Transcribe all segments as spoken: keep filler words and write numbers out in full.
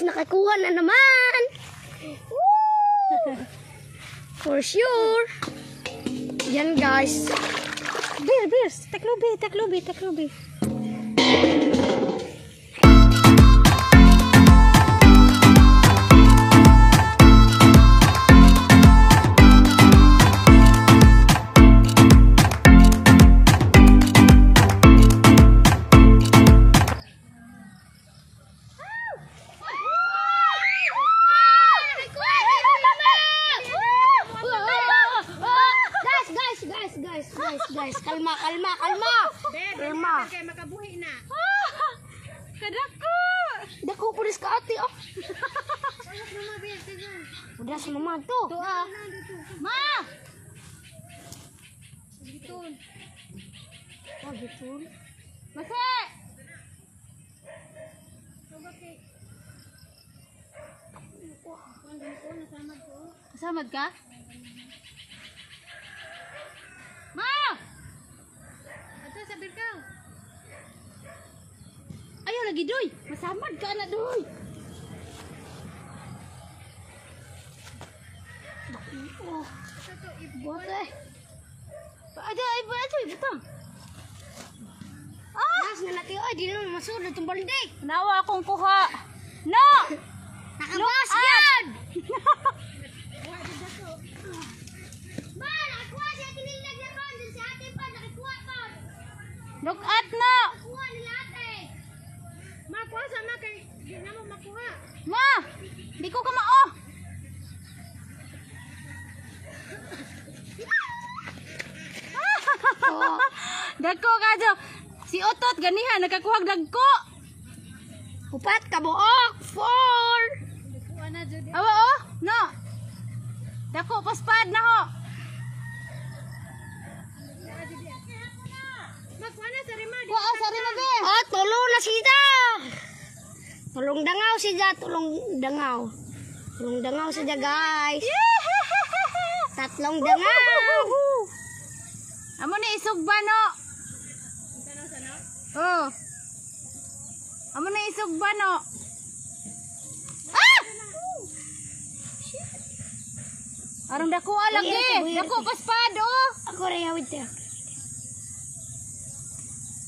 guys, nakakuha na naman. Woo! For sure. Yan guys. Beer, beer. Taklubi, taklubi, taklubi. Guys, kalma, kalma, kalma. Bebe, kalma. Kaya makabuhi na. Oh, kadako. Dako po rin ka ate, oh. Udah sa mama to. Ito, ah. Ma! Gitun. Oh, gitun. Mase! Kasamad ka? Ma! Ato sa birkaw. Ayaw lagi doy. Masamad ka na doy. Oh. Bote. Ada ibu ato ibutang. Ah! Nas na natin. Ay, di naman masunod itong balde. Nawa akong kuha. No! Nakabas yan! Look at na! Makuha nila ate! Makuha sa ma, kaya di naman makuha. Ma! Di ko ka mao! Oh. Dagko ka dyan! Si Otot ganihan, nagkakuhag dagko! Upat ka buok! Four! Awa o! No! Dagko, paspad na ho! Wah, sarima be. Oh, tulong na sida. Tulong dangaw sida, tulong dangaw. Tulong dangaw sida, guys. Tatlong dangaw. Amo ni isog ba no? Oh. Amo ni isog ba no? Ah! Arong dako alak ni. Dako paspad oh. Ako rayawid ta.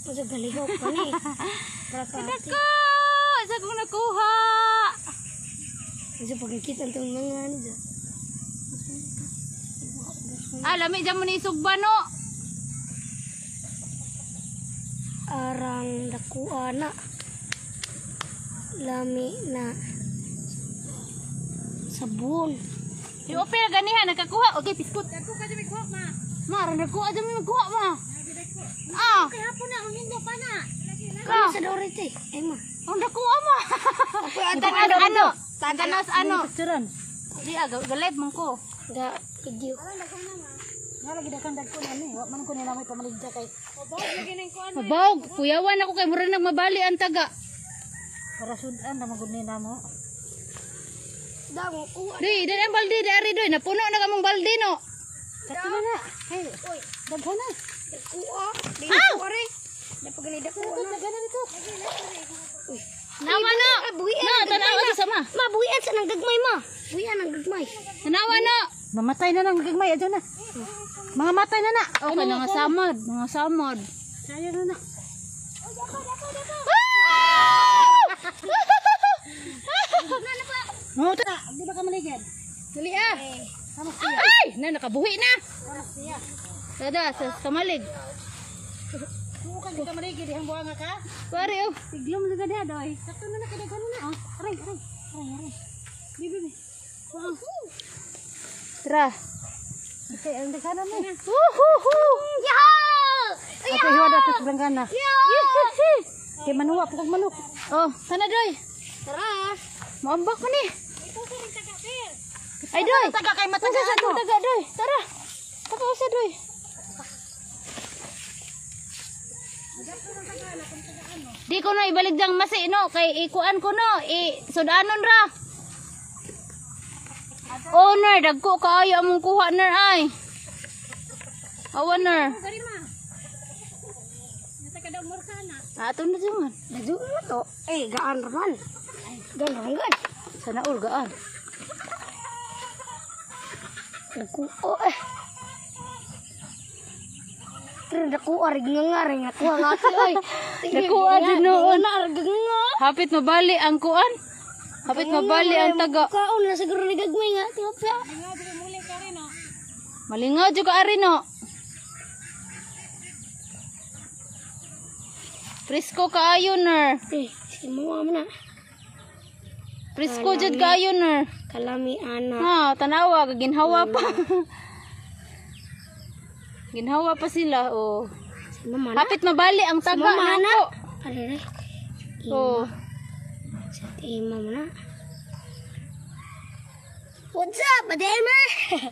Masag galihok pa ni. Kadako! Saan mo nakuha? Masag pagkikita itong mga ano dyan. Ah, lami dyan mo ni isugba no? Arang dakuha na. Lami na. Sabon. Yung opera ganihan, nakakuha. Okay, piskot. Nagkuha dyan magkuha ma. Ma, arang dakuha dyan magkuha ma. Ah, kenapa nak minum pana? Kau sedorite, Emma. Onda ku ama. Tangan ano? Tangan ano? Seron. Dia galeb mangko. Da kegiu. Nga lagi dakan dagko nani, wa man ko nilamay pamaligya kay. Mabog lagi ning kuan. Mabog, kuyawan ako kay mura nang mabali ang taga. Para sudan na magud ni namo. Da mo ku. Di, da balde dari doy, napuno na kamong balde no. Katuna na. Hey, oy, dagko na. Kuha, di na ko rin. Napagalida ko na. Naganan ito. Nawa na. Na, tanawa ito sa ma. Ma, buhian sa nang gagmay ma. Buhian ang gagmay. Tanawa na. Mamatay na nang gagmay. Adyo na. Mga matay na na. Okay, mga samod. Mga samod. Kaya na na. Mamuto na. Di ba ka maligyan? Dali ah. Ay, na nakabuhi na. Siya. Kada sa kamalig. Bukan kita merigi dihang buanga ka. Pare oh, tiglom juga dia doy. Sakto na kada gano na. Aray, aray, aray, aray. Bibi. Wow. Tra. Okay, ang dekana mo. Woohoo! Yahoo! Ako hiwada tus bangana. Yahoo! Kay manuwa pag manuk. Oh, sana doy. Tara. Maambak ko ni. Ito sir taga sir. Ay doy, taga kay mata sa taga doy. Tara. Tapo sa doy. Di ko na ibalik dang masi no kay ikuan ko no i sudanon ra. Oh ner dagko kaayo among kuha ner ay. Awan ner. Aton na juman. Dagko na to. Eh gaan man. Gaan man. Sana urgaan. Aku oh eh. Terdeku areng ngengar ngaku ngati oi. Deku adunon areng ngengar. Hapit mabali ang kuan. Hapit mabali ang taga. Kaon na siguro ni gagmay nga tiopya. Malingaw juga arino. Prisco kaayo ner. Eh, simo amna. Prisco jud kaayo ner. Kalami ana. Ha, tanawa ginhawa pa. Ginhawa pa sila oh. Hapit mabali ang taga nako. Arere. Oh. Sa imam na. What's up, Adema?